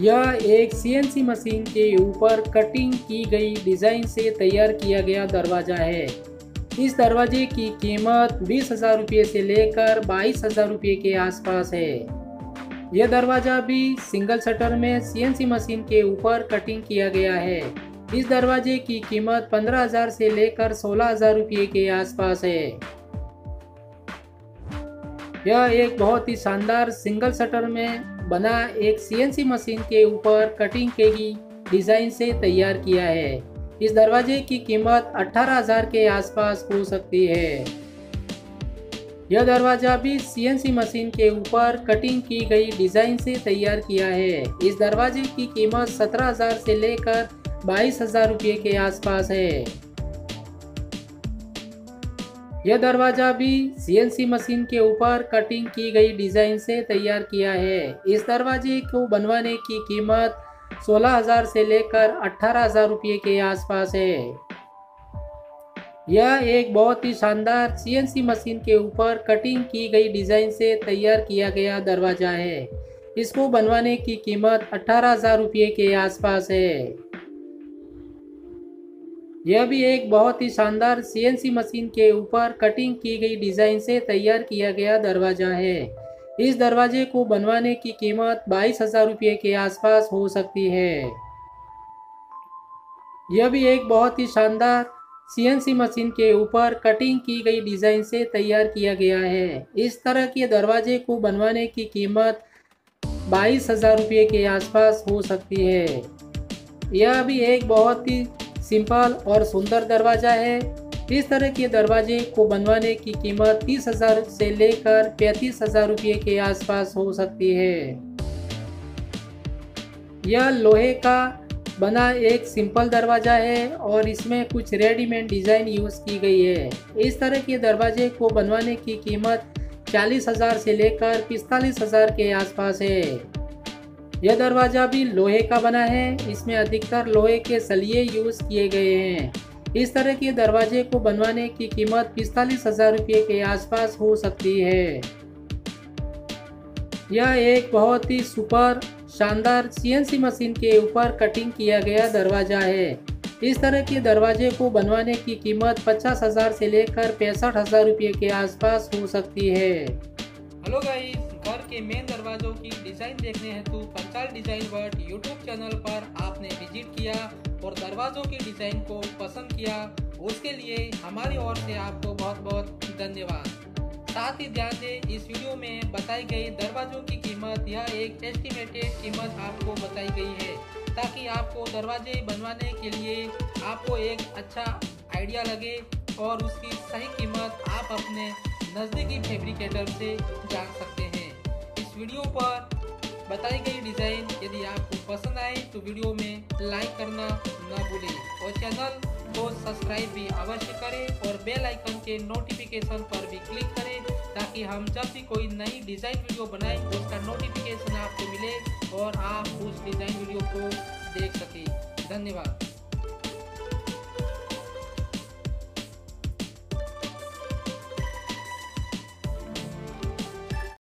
यह एक CNC machine के ऊपर कटिंग की गई डिज़ाइन से तैयार किया गया दरवाज़ा है। इस दरवाजे की कीमत 20,000 रुपये से लेकर 22,000 रुपये के आसपास है। यह दरवाज़ा भी सिंगल शटर में CNC मशीन के ऊपर कटिंग किया गया है। इस दरवाजे की कीमत 15,000 से लेकर 16,000 रुपये के आसपास है। यह एक बहुत ही शानदार सिंगल शटर में बना एक CNC मशीन के ऊपर कटिंग की डिज़ाइन से तैयार किया है। इस दरवाजे की कीमत 18,000 के आसपास हो सकती है। यह दरवाज़ा भी CNC मशीन के ऊपर कटिंग की गई डिज़ाइन से तैयार किया है। इस दरवाजे की कीमत 17,000 से लेकर 22,000 रुपये के आसपास है। यह दरवाज़ा भी CNC मशीन के ऊपर कटिंग की गई डिज़ाइन से तैयार किया है। इस दरवाजे को बनवाने की कीमत 16,000 से लेकर 18,000 रुपये के आसपास है। यह एक बहुत ही शानदार CNC मशीन के ऊपर कटिंग की गई डिज़ाइन से तैयार किया गया दरवाज़ा है। इसको बनवाने की कीमत 18,000 रुपये के आसपास है। यह भी एक बहुत ही शानदार CNC मशीन के ऊपर कटिंग की गई डिज़ाइन से तैयार किया गया दरवाज़ा है। इस दरवाजे को बनवाने की कीमत 22,000 रुपये के आसपास हो सकती है। यह भी एक बहुत ही शानदार CNC मशीन के ऊपर कटिंग की गई डिज़ाइन से तैयार किया गया है। इस तरह के दरवाजे को बनवाने की कीमत 22,000 रुपये के आसपास हो सकती है। यह भी एक बहुत ही सिंपल और सुंदर दरवाज़ा है। इस तरह के दरवाजे को बनवाने की कीमत 30,000 से लेकर 35,000 रुपये के आसपास हो सकती है। यह लोहे का बना एक सिंपल दरवाज़ा है और इसमें कुछ रेडीमेड डिज़ाइन यूज़ की गई है। इस तरह के दरवाजे को बनवाने की कीमत 40,000 से लेकर 45,000 के आसपास है। यह दरवाज़ा भी लोहे का बना है। इसमें अधिकतर लोहे के सलिए यूज़ किए गए हैं। इस तरह के दरवाजे को बनवाने की कीमत 45,000 रुपये के आसपास हो सकती है। यह एक बहुत ही सुपर शानदार CNC मशीन के ऊपर कटिंग किया गया दरवाज़ा है। इस तरह के दरवाजे को बनवाने की कीमत 50,000 से लेकर 65,000 रुपये के आसपास हो सकती है। हेलो गाइस, घर के मेन दरवाजों की डिज़ाइन देखने हेतु Panchal design world YouTube channel पर आपने विजिट किया और दरवाज़ों की डिज़ाइन को पसंद किया, उसके लिए हमारी ओर से आपको बहुत बहुत धन्यवाद। साथ ही ध्यान दें, इस वीडियो में बताई गई दरवाज़ों की कीमत यह एक एस्टिमेटेड कीमत आपको बताई गई है, ताकि आपको दरवाजे बनवाने के लिए आपको एक अच्छा आइडिया लगे और उसकी सही कीमत आप अपने नज़दीकी फैब्रिकेटर से जान सकते हैं। वीडियो पर बताई गई डिज़ाइन यदि आपको पसंद आए तो वीडियो में लाइक करना ना भूलें और चैनल को सब्सक्राइब भी अवश्य करें और बेल आइकन के नोटिफिकेशन पर भी क्लिक करें, ताकि हम जब भी कोई नई डिज़ाइन वीडियो बनाएं उसका नोटिफिकेशन आपको मिले और आप उस डिज़ाइन वीडियो को देख सकें। धन्यवाद।